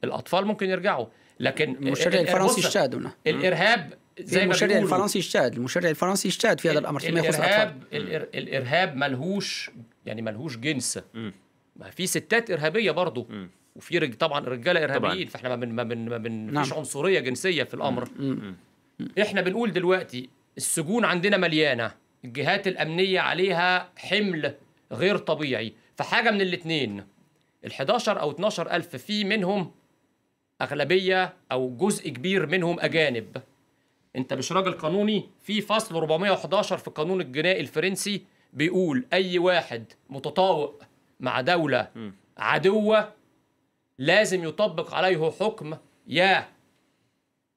الأطفال ممكن يرجعوا، لكن المشرع الفرنسي اجتهد. الإرهاب زي المشرع الفرنسي اجتهد، المشرع الفرنسي اجتهد في هذا الامر فيما يخص الارهاب. الارهاب ملهوش يعني ملهوش جنس، ما في ستات ارهابيه برضه وفي رج... طبعا رجاله ارهابيين، فاحنا ما بن ما بن ما بنفيش نعم. عنصريه جنسيه في الامر. مم. مم. احنا بنقول دلوقتي السجون عندنا مليانه، الجهات الامنيه عليها حمل غير طبيعي، فحاجه من الاثنين، ال11 او اثني عشر ألف في منهم اغلبيه او جزء كبير منهم اجانب. انت مش راجل قانوني، في فصل أربعمية وأحد عشر في القانون الجنائي الفرنسي بيقول اي واحد متطاوق مع دولة عدوة لازم يطبق عليه حكم يا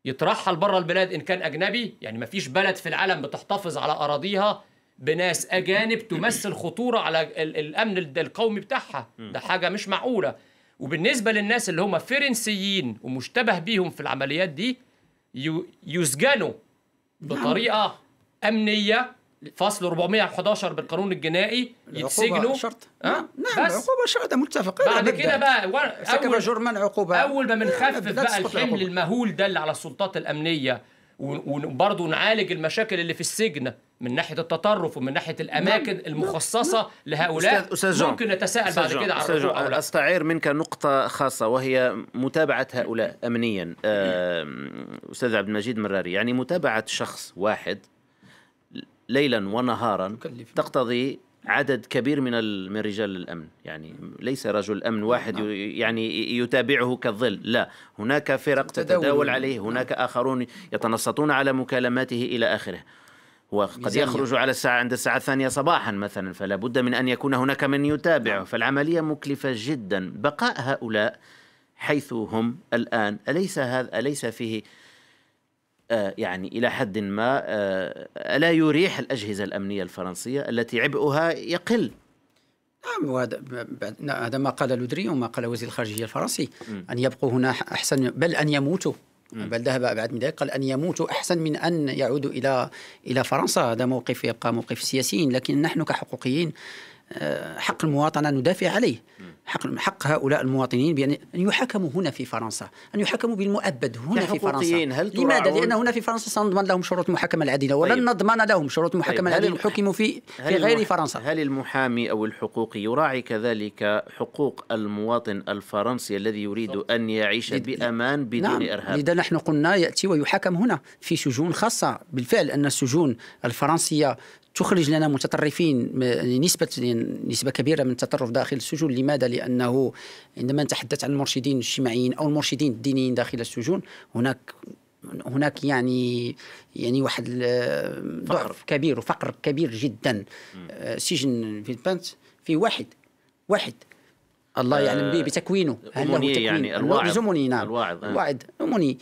يترحل بره البلاد ان كان اجنبي، يعني مفيش بلد في العالم بتحتفظ على اراضيها بناس اجانب تمثل خطورة على الامن القومي بتاعها، ده حاجة مش معقولة. وبالنسبة للناس اللي هم فرنسيين ومشتبه بيهم في العمليات دي يسجنوا بطريقة أمنية، فصل أربعمية وأحد عشر بالقانون الجنائي، يتسجنوا شرط. أه؟ نعم العقوبة شرط متفق. بعد كده بقى أول, أول ما بنخفف بقى الحمل المهول ده اللي على السلطات الأمنية، وبرضه نعالج المشاكل اللي في السجن من ناحية التطرف ومن ناحية الأماكن نعم. المخصصة نعم. لهؤلاء. أستاذ جون، ممكن نتساءل بعد كده على الرجوع. أستعير منك نقطة خاصة وهي متابعة هؤلاء أمنيا. أستاذ عبد المجيد مراري، يعني متابعة شخص واحد ليلا ونهارا تقتضي عدد كبير من من رجال الأمن، يعني ليس رجل أمن واحد نعم. يعني يتابعه كالظل، لا، هناك فرق تتداول عليه، هناك نعم. آخرون يتنصتون على مكالماته إلى آخره، وقد يخرج على الساعة عند الساعة الثانية صباحا مثلا، فلا بد من أن يكون هناك من يتابعه، فالعملية مكلفة جدا. بقاء هؤلاء حيث هم الآن أليس هذا أليس فيه آه يعني إلى حد ما آه لا يريح الأجهزة الأمنية الفرنسية التي عبئها يقل؟ نعم، وهذا هذا ما قال لودري وما قال وزير الخارجية الفرنسي، م. أن يبقوا هنا أحسن، بل أن يموتوا، بل ذهب بعد من ذلك، قال أن يموتوا أحسن من أن يعودوا إلى إلى فرنسا. هذا موقف يبقى موقف سياسي، لكن نحن كحقوقيين حق المواطنة ندافع عليه، حق حق هؤلاء المواطنين بأن يحاكموا هنا في فرنسا، أن يحاكموا بالمؤبد هنا في فرنسا. لماذا؟ لأن هنا في فرنسا سنضمن لهم شروط محاكمة العادلة، ولن طيب. نضمن لهم شروط محاكمة طيب. العادلة حكموا في في غير المح... فرنسا. هل المحامي أو الحقوقي يراعي كذلك حقوق المواطن الفرنسي الذي يريد صح. أن يعيش لد... بأمان بدون نعم. إرهاب؟ لذا نحن قلنا يأتي ويحاكم هنا في سجون خاصة. بالفعل أن السجون الفرنسية تخرج لنا متطرفين نسبة نسبة كبيرة من التطرف داخل السجون. لماذا؟ لأنه عندما نتحدث عن المرشدين الاجتماعيين أو المرشدين الدينيين داخل السجون هناك هناك يعني يعني واحد ضعف كبير وفقر كبير جدا. سجن في البنت في واحد واحد الله يعلم به بتكوينه، هل له تكوين؟ يعني الواعظ نعم الواعظ الواعظ أموني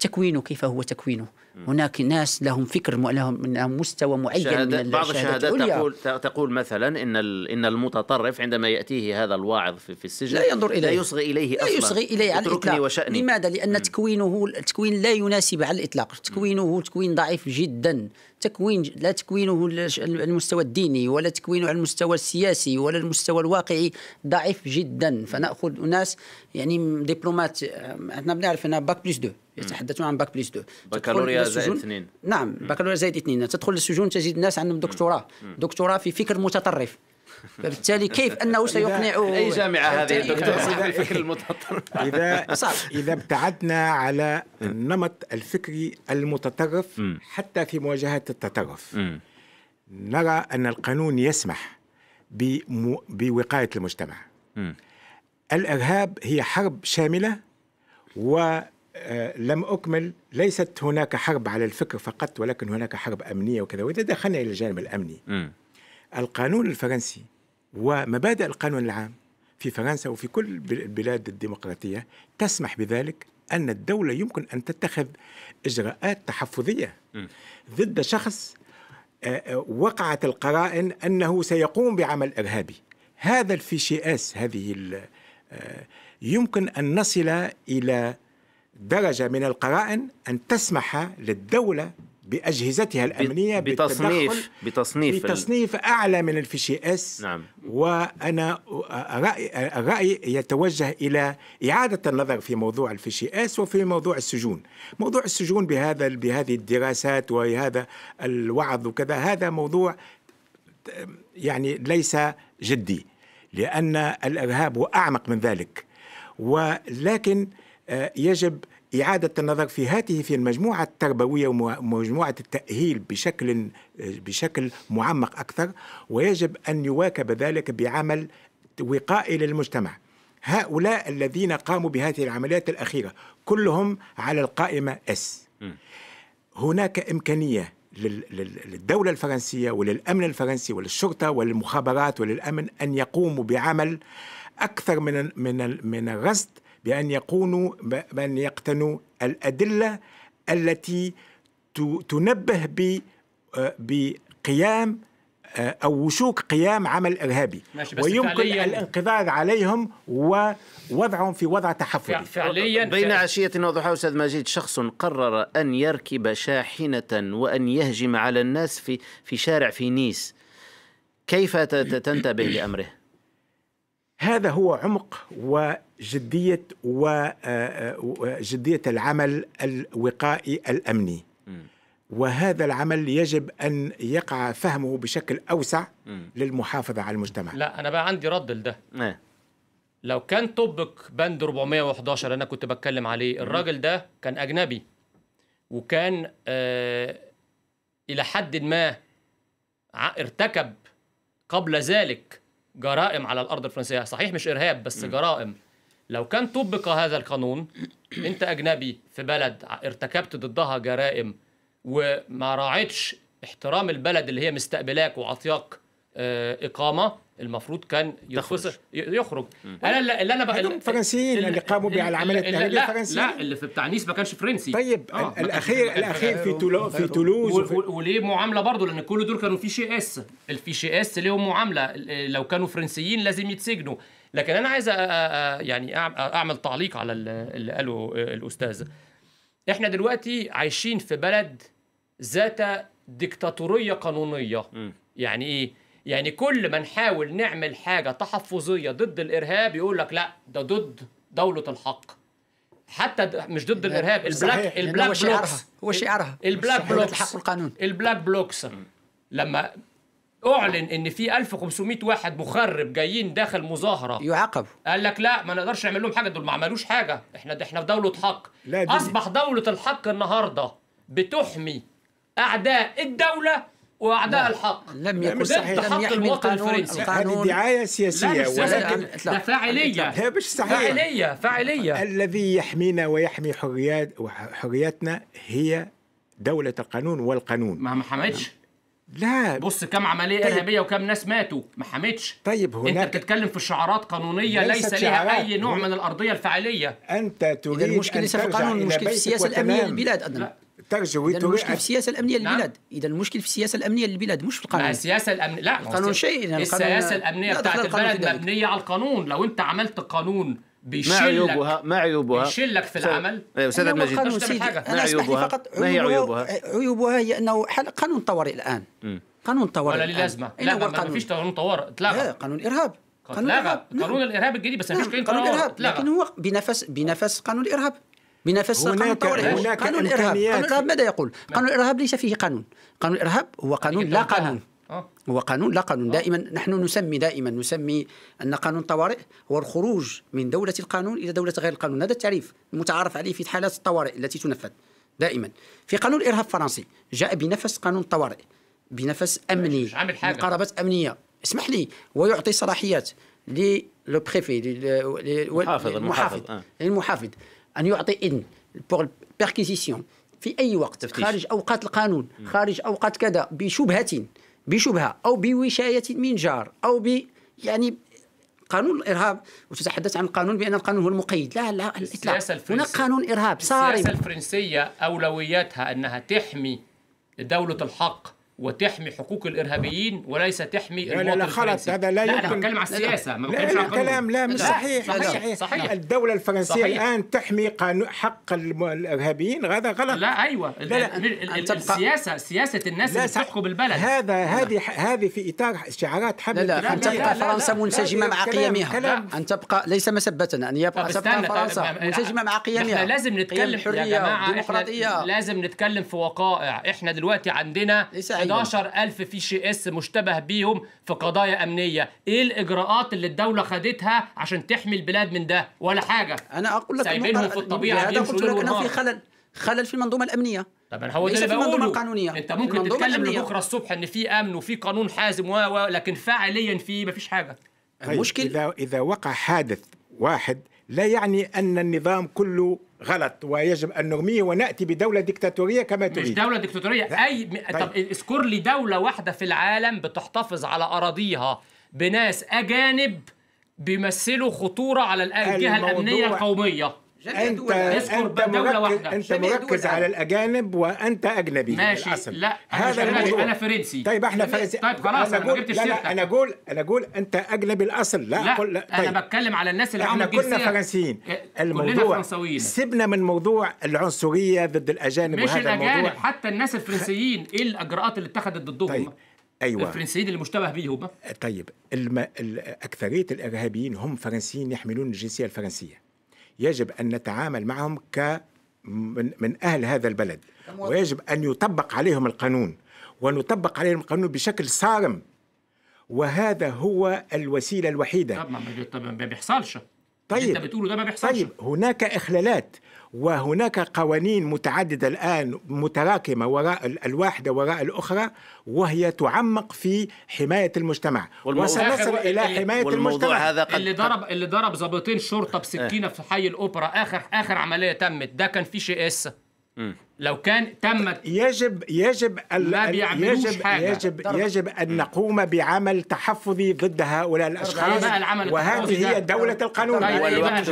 تكوينه كيف هو تكوينه؟ هناك ناس لهم فكر لهم من مستوى معين من بعض الشهادات تقول تقول مثلا ان ان المتطرف عندما ياتيه هذا الواعظ في السجن لا ينظر اليه، لا يصغي اليه اصلا، لا يصغي اليه على الاطلاق. لماذا؟ لان م. تكوينه التكوين لا يناسب على الاطلاق، تكوينه تكوين ضعيف جدا، تكوين لا تكوينه المستوى الديني ولا تكوينه على المستوى السياسي ولا المستوى الواقعي ضعيف جدا. فناخذ ناس يعني دبلومات احنا بنعرف انها باك بلس اثنين، يتحدثون عن باك بلس اثنين، بكالوريا زائد اثنين، نعم بكالوريا زائد اثنين، تدخل للسجون تجد ناس عندهم دكتوراه دكتوراه في فكر متطرف، فبالتالي كيف انه سيقنعه اي جامعه هذه الدكتور صاحب الفكر المتطرف؟ اذا اذا ابتعدنا على النمط الفكري المتطرف حتى في مواجهه التطرف نرى ان القانون يسمح بوقايه المجتمع. الارهاب هي حرب شامله، و أه لم أكمل ليست هناك حرب على الفكر فقط ولكن هناك حرب أمنية وكذا. وإذا دخلنا إلى الجانب الأمني م. القانون الفرنسي ومبادئ القانون العام في فرنسا وفي كل البلاد الديمقراطية تسمح بذلك، أن الدولة يمكن أن تتخذ إجراءات تحفظية م. ضد شخص وقعت القرائن أنه سيقوم بعمل إرهابي. هذا الفيشياس هذه يمكن أن نصل إلى درجة من القرائن أن تسمح للدولة بأجهزتها الأمنية بتصنيف بتصنيف بتصنيف أعلى من الفيشياس. نعم. وأنا الرأي يتوجه إلى إعادة النظر في موضوع الفيشياس وفي موضوع السجون. موضوع السجون بهذا بهذه الدراسات وهذا الوعظ وكذا هذا موضوع يعني ليس جدي، لأن الإرهاب هو أعمق من ذلك، ولكن يجب إعادة النظر في هذه في المجموعة التربوية ومجموعة التأهيل بشكل بشكل معمق أكثر، ويجب أن يواكب ذلك بعمل وقائي للمجتمع. هؤلاء الذين قاموا بهذه العمليات الأخيرة كلهم على القائمة إس. هناك إمكانية للدولة الفرنسية وللأمن الفرنسي وللشرطة وللمخابرات وللأمن أن يقوموا بعمل أكثر من من من الرصد، بأن يقولوا بأن يقتنوا الأدلة التي تنبه بقيام أو وشوك قيام عمل إرهابي، ويمكن الانقضاض عليهم ووضعهم في وضع تحفظي. فعليا بين عشية وضحاها أستاذ مجيد، شخص قرر أن يركب شاحنة وأن يهجم على الناس في في شارع في نيس، كيف تنتبه لأمره؟ هذا هو عمق وجدية وجدية العمل الوقائي الأمني، وهذا العمل يجب أن يقع فهمه بشكل أوسع للمحافظة على المجتمع. لا أنا بقى عندي رد لده. لو كان طبق بند أربعمائة وأحد عشر اللي أنا كنت بتكلم عليه، الراجل ده كان أجنبي وكان آه إلى حد ما ارتكب قبل ذلك جرائم على الأرض الفرنسية، صحيح مش إرهاب بس م. جرائم. لو كان طبق هذا القانون، أنت أجنبي في بلد ارتكبت ضدها جرائم وما راعيتش احترام البلد اللي هي مستقبلاك وعطياك اه إقامة، المفروض كان يخرج. يخرج. أنا اللي أنا بقى الفرنسيين اللي, اللي قاموا بالعملية التهريبية الفرنسيين، لا اللي في بتاع نيس ما كانش فرنسي. طيب آه الأخير الأخير في تولوز في تولوز وليه معاملة برضه؟ لأن كل دول كانوا في شي اس، الفي شي اس ليهم معاملة، لو كانوا فرنسيين لازم يتسجنوا. لكن أنا عايز يعني أعمل تعليق على اللي قاله الأستاذ. إحنا دلوقتي عايشين في بلد ذات ديكتاتورية قانونية. يعني إيه؟ يعني كل ما نحاول نعمل حاجة تحفظية ضد الإرهاب يقول لك لا ده ضد دولة الحق، حتى مش ضد الإرهاب. البلاك البلاك بلوكس هو شعارها، البلاك بلوكس الحق والقانون. البلاك بلوكس لما أعلن إن في ألف وخمسمائة واحد مخرب جايين داخل مظاهرة يعاقب، قال لك لا ما نقدرش نعمل لهم حاجة، دول ما عملوش حاجة، إحنا إحنا في دولة حق. أصبح دولة الحق النهاردة بتحمي أعداء الدولة واعداء الحق لم يكن صحيح، لم يحمي القانون. القانون دعاية سياسية ولكن فاعلية، فاعلية فاعلية. الذي يحمينا ويحمي حريات وحرياتنا هي دولة القانون والقانون. ما حمتش؟ لا، بص كم عملية طيب. إرهابية وكم ناس ماتوا، ما حمتش. طيب هناك أنت بتتكلم في شعارات قانونية ليس لها أي نوع من الأرضية الفعلية. أنت تريد المشكلة ليس في القانون، المشكلة في السياسة الأمنية للبلاد أدنى. ترجوي المشكلة في السياسة الأمنية للبلاد، إذا المشكل في السياسة الأمنية للبلاد مش في القانون. السياسة الأمنية لا، القانون شيء، السياسة الأمنية بتاعت البلد مبنية على القانون، لو أنت عملت قانون ما عيوبها؟ ما عيوبها؟ بيشلك في العمل. استاذ عبد المجيد ما عيوبها؟ ما هي عيوبها؟ عيوبها هي انه قانون طوارئ الان. م. قانون طوارئ ولا ليه لازمه؟ لا ما فيش قانون طوارئ، اتلغى. لا قانون ارهاب. قانون ارهاب، قانون الارهاب الجديد بس ما فيش قانون ارهاب، لكن هو بنفس بنفس قانون الارهاب. بنفس قانون طوارئ. قانون الارهاب، قانون الارهاب ماذا يقول؟ قانون الارهاب ليس فيه قانون، قانون الارهاب هو قانون لا قانون. هو قانون لا قانون. دائما نحن نسمي دائما نسمي أن قانون طوارئ هو الخروج من دولة القانون إلى دولة غير القانون، هذا التعريف المتعارف عليه في حالات الطوارئ التي تنفذ دائما. في قانون الإرهاب الفرنسي جاء بنفس قانون طوارئ، بنفس أمني، مقاربات أمنية، اسمح لي، ويعطي صلاحيات للبريفي للمحافظ المحافظ للمحافظ أن يعطي إذن بور بيركيزيسيون في أي وقت تفتيش. خارج أوقات القانون، خارج أوقات كذا، بشبهة بشبهة أو بوشاية من جار أو ب يعني قانون الإرهاب. وتتحدث عن القانون بأن القانون هو المقيد، لا لا الإطلاق، هناك قانون إرهاب صارم. السياسة الفرنسية أولوياتها أنها تحمي دولة الحق وتحمي حقوق الارهابيين وليس تحمي لا لا لا خلط، هذا لا يمكن. انا بتكلم على السياسه، ما بتكلمش على القانون. كلام لا مش صحيح. صحيح. صحيح. صحيح. الدوله الفرنسيه صحيح. الان تحمي قانون حق الارهابيين، هذا غلط. لا ايوه لا لا. السياسه سياسه الناس اللي تحكم البلد، هذا هذه هذه في اطار شعارات حمل. لا لا ان تبقى فرنسا منسجمه مع قيمها، ان تبقى ليس مسبتنا ان يبقى تبقى فرنسا منسجمه مع قيمها. احنا لازم نتكلم يا جماعه، لازم نتكلم في وقائع. احنا دلوقتي عندنا احد عشر ألف في شي اس مشتبه بيهم في قضايا امنيه، ايه الاجراءات اللي الدوله خدتها عشان تحمي البلاد من ده؟ ولا حاجه. انا اقول لك سايبينهم في الطبيعه، هذا قلت لك انه في خلل خلل في المنظومه الامنيه. طب انا هو ده اللي بقوله، انت ممكن تتكلم لبكره الصبح ان في امن وفي قانون حازم و لكن فعليا في مفيش حاجه. المشكل اذا اذا وقع حادث واحد لا يعني ان النظام كله غلط ويجب ان نرميه وناتي بدوله ديكتاتوريه كما تريد. مش دوله ديكتاتوريه اي طيب. طب اذكر لي دوله واحده في العالم بتحتفظ على اراضيها بناس اجانب بيمثلوا خطوره على الجهه الامنيه القوميه. انت اذكر دوله واحده. انت مركز على الاجانب وانت اجنبي. ماشي الأصل. لا هذا الموضوع. انا فرنسي. طيب احنا فرنسي. طيب خلاص انا ما جبتش سيرتك. لا انا اقول انا اقول انت اجنبي الاصل. لا, لا. قل... طيب. انا بتكلم على الناس اللي عملوا جنسيه. احنا كنا فرنسيين. الموضوع سيبنا من موضوع العنصريه ضد الاجانب مش وهذا الأجانب. الموضوع حتى الناس الفرنسيين ايه الاجراءات اللي اتخذت ضدهم؟ طيب. ايوه الفرنسيين اللي مشتبه بيهم. طيب الم... اكثريه الارهابيين هم فرنسيين يحملون الجنسيه الفرنسيه. يجب أن نتعامل معهم كمن أهل هذا البلد، ويجب أن يطبق عليهم القانون، ونطبق عليهم القانون بشكل صارم، وهذا هو الوسيلة الوحيدة. طب ما بيحصلش. طيب أنت بتقوله ده ما بيحصلش. طيب هناك إخلالات وهناك قوانين متعددة الآن متراكمة وراء الواحدة وراء الأخرى، وهي تعمق في حماية المجتمع وسنصل إلى حماية المجتمع. هذا قد اللي ضرب اللي ضرب ضابطين شرطة بسكينة في حي الأوبرا، آخر آخر عملية تمت، ده كان في شيء اس. لو كان تمت يجب يجب ما يجب حاجة. يجب يجب ان نقوم بعمل تحفظي ضد هؤلاء الاشخاص، وهذه هي دولة القانون. والوقت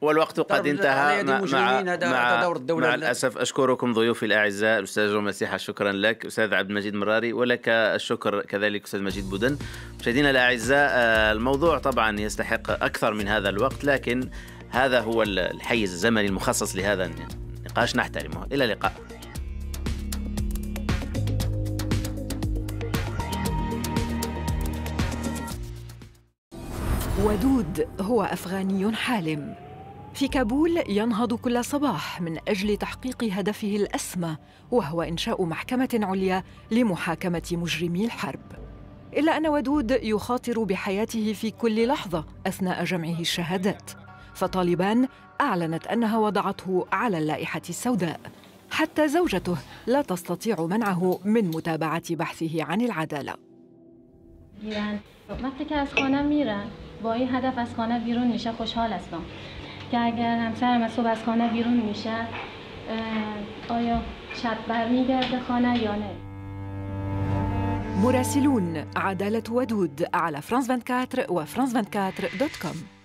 والوقت قد انتهى مع, مع, مع, مع الاسف. اشكركم ضيوفي الاعزاء، الاستاذ جان مسيحا شكرا لك، استاذ عبد المجيد مراري ولك الشكر كذلك استاذ مجيد بودن. مشاهدينا الاعزاء، الموضوع طبعا يستحق اكثر من هذا الوقت، لكن هذا هو الحيز الزمني المخصص لهذا نقاش، نحترمه. إلى اللقاء. ودود هو أفغاني حالم في كابول، ينهض كل صباح من أجل تحقيق هدفه الأسمى، وهو إنشاء محكمة عليا لمحاكمة مجرمي الحرب. إلا أن ودود يخاطر بحياته في كل لحظة أثناء جمعه الشهادات، فطالبان أعلنت أنها وضعته على اللائحة السوداء حتى زوجته لا تستطيع منعه من متابعة بحثه عن العدالة. وقتی که از خانه میرن با این هدف از خانه بیرون میشه خوشحال هستم که اگر همسرم از صبح از خانه بیرون میشه آیا شب برمیگرده خانه یا نه. مراسلون عدالة ودود على فرانس أربعة وعشرين وفرانس أربعة وعشرين دوت كوم.